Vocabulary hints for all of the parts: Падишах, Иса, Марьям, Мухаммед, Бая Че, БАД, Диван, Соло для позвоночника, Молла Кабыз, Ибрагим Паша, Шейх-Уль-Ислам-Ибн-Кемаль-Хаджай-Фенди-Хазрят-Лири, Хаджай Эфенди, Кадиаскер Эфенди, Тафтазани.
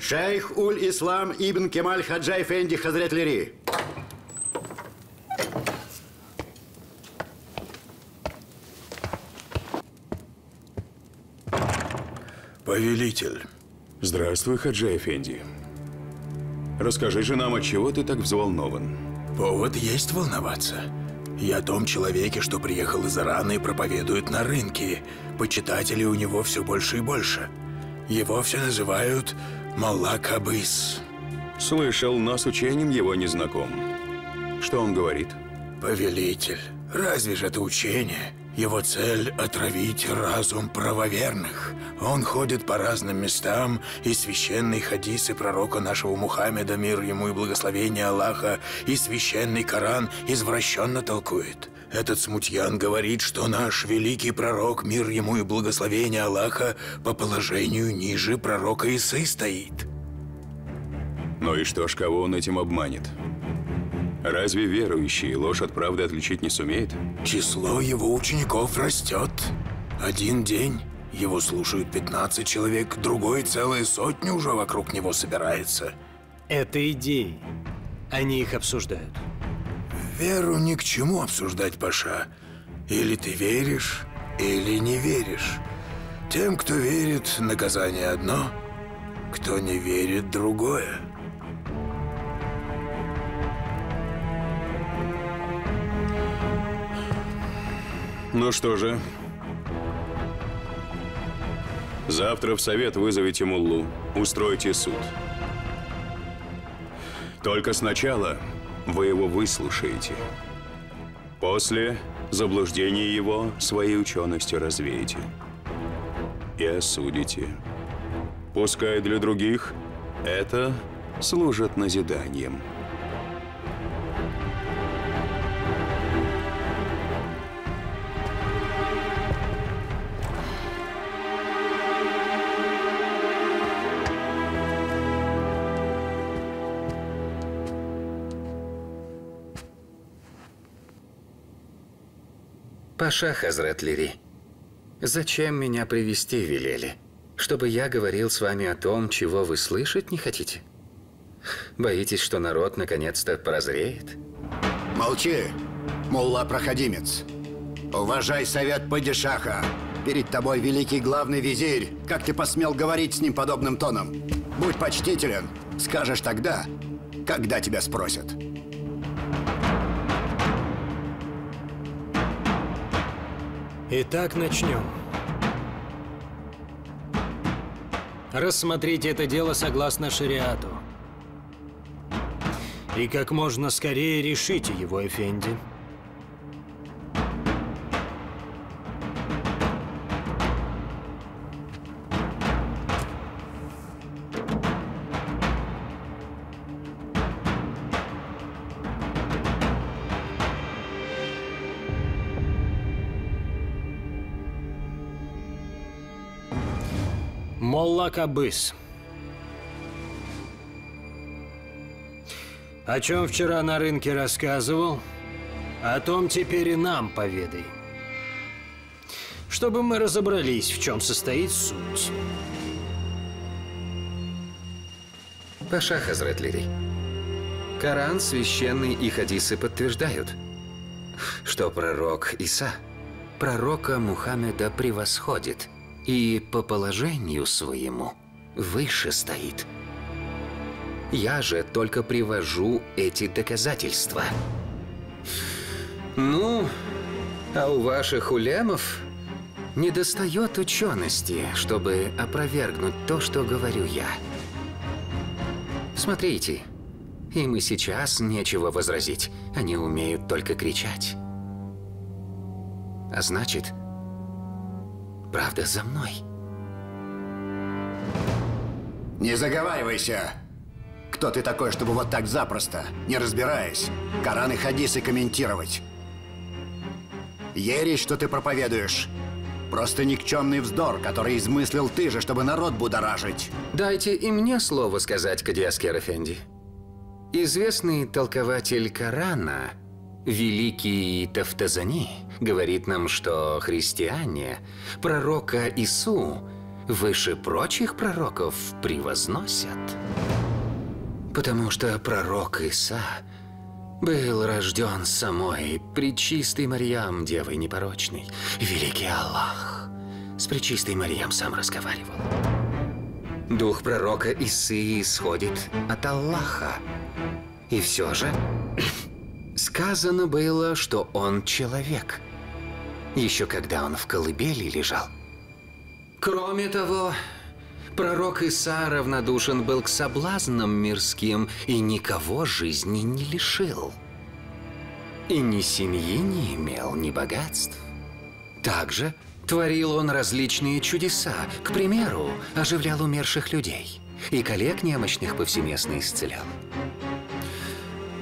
Шейх-Уль-Ислам-Ибн-Кемаль-Хаджай-Фенди-Хазрят-Лири. Повелитель. Здравствуй, Хаджай Эфенди. Расскажи же нам, от чего ты так взволнован? Повод есть волноваться. Я о том человеке, что приехал из Ирана и проповедует на рынке. Почитателей у него все больше и больше. Его все называют Молла Кабыз. Слышал, но с учением его не знаком. Что он говорит? Повелитель, разве же это учение? Его цель – отравить разум правоверных. Он ходит по разным местам, и священные хадисы пророка нашего Мухаммеда, мир ему и благословение Аллаха, и священный Коран извращенно толкует. Этот смутьян говорит, что наш великий пророк, мир ему и благословение Аллаха, по положению ниже пророка Исы стоит. Ну и что ж, кого он этим обманет? Разве верующие ложь от правды отличить не сумеет? Число его учеников растет. Один день его слушают 15 человек, другой целая сотня уже вокруг него собирается. Это идеи. Они их обсуждают. Веру ни к чему обсуждать, Паша. Или ты веришь, или не веришь. Тем, кто верит, наказание одно, кто не верит, другое. Ну что же, завтра в совет вызовите муллу, устройте суд. Только сначала вы его выслушаете. После заблуждение его своей ученостью развеете и осудите. Пускай для других это служит назиданием. Паша Хазрат Лири, зачем меня привести велели? Чтобы я говорил с вами о том, чего вы слышать не хотите? Боитесь, что народ наконец-то прозреет? Молчи, мулла-проходимец. Уважай совет падишаха. Перед тобой великий главный визирь. Как ты посмел говорить с ним подобным тоном? Будь почтителен. Скажешь тогда, когда тебя спросят. Итак, начнем. Рассмотрите это дело согласно шариату. И как можно скорее решите его, Эфенди. Молла Кабыз. О чем вчера на рынке рассказывал, о том теперь и нам поведай. Чтобы мы разобрались, в чем состоит суть. Паша Хазрат Лири, Коран, священный и хадисы подтверждают, что пророк Иса пророка Мухаммеда превосходит. И по положению своему выше стоит. Я же только привожу эти доказательства. Ну, а у ваших улемов недостает учености, чтобы опровергнуть то, что говорю я. Смотрите, им и сейчас нечего возразить. Они умеют только кричать. А значит... правда за мной. Не заговаривайся! Кто ты такой, чтобы вот так запросто, не разбираясь, Коран и хадисы комментировать? Ересь, что ты проповедуешь. Просто никчемный вздор, который измыслил ты же, чтобы народ будоражить. Дайте и мне слово сказать, Кадиаскер Эфенди. Известный толкователь Корана, великий Тафтазани, говорит нам, что христиане пророка Ису выше прочих пророков превозносят. Потому что пророк Иса был рожден самой пречистой Марьям, девой непорочной. Великий Аллах с пречистой Марьям сам разговаривал. Дух пророка Исы исходит от Аллаха. И все же сказано было, что он человек, еще когда он в колыбели лежал. Кроме того, пророк Иса равнодушен был к соблазнам мирским и никого жизни не лишил. И ни семьи не имел, ни богатств. Также творил он различные чудеса. К примеру, оживлял умерших людей. И коллег немощных повсеместно исцелял.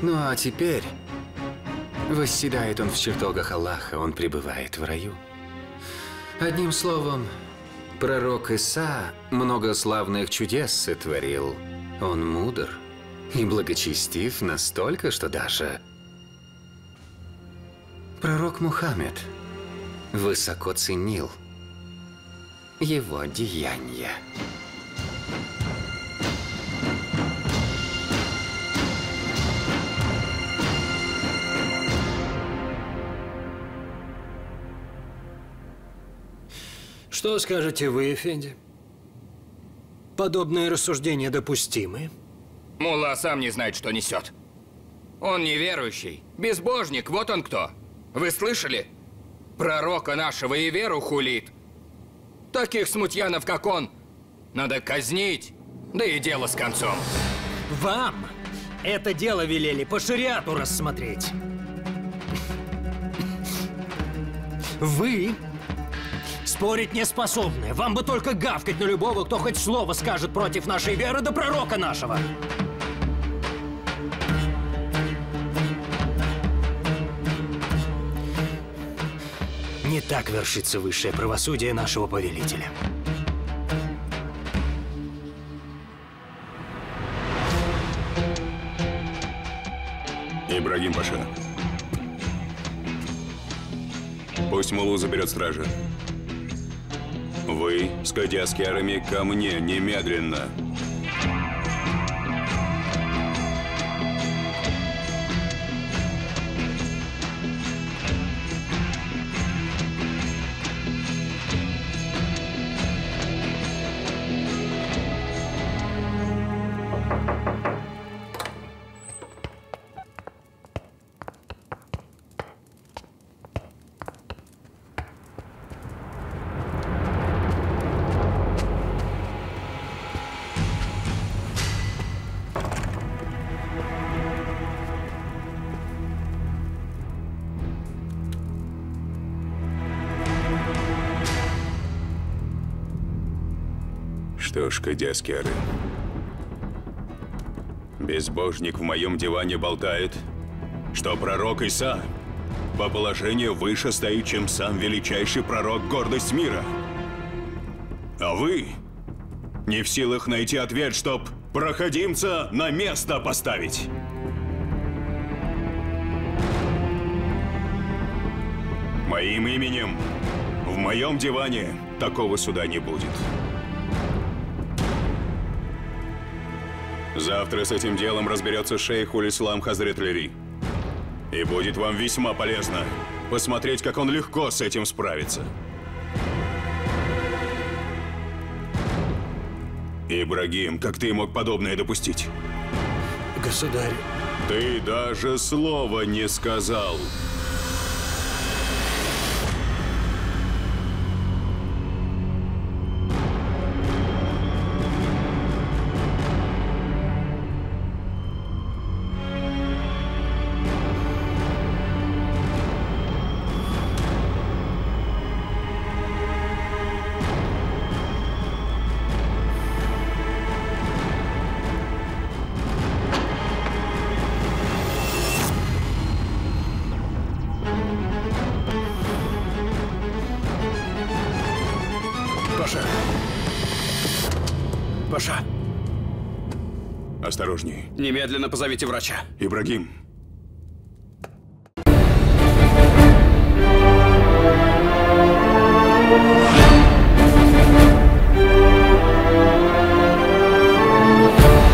Ну а теперь восседает он в чертогах Аллаха, он пребывает в раю. Одним словом, пророк Иса много славных чудес сотворил. Он мудр и благочестив настолько, что даже пророк Мухаммед высоко ценил его деяния. Что скажете вы, Эфенди? Подобные рассуждения допустимы? Мулла сам не знает, что несет. Он неверующий, безбожник, вот он кто. Вы слышали? Пророка нашего и веру хулит. Таких смутьянов, как он, надо казнить, да и дело с концом. Вам это дело велели по шариату рассмотреть. Вы спорить не способны. Вам бы только гавкать на любого, кто хоть слово скажет против нашей веры до пророка нашего. Не так вершится высшее правосудие нашего повелителя. Ибрагим Паша, пусть Мулу заберет стража. Вы с кадиаскерами ко мне немедленно. Кадиаскеры. Безбожник в моем диване болтает, что пророк Иса по положению выше стоит, чем сам величайший пророк, гордость мира. А вы не в силах найти ответ, чтоб проходимца на место поставить. Моим именем в моем диване такого суда не будет. Завтра с этим делом разберется Шейх-Уль-Ислам-Хазрят-Лири. И будет вам весьма полезно посмотреть, как он легко с этим справится. Ибрагим, как ты мог подобное допустить? Государь. Ты даже слова не сказал. Осторожнее. Немедленно позовите врача. Ибрагим.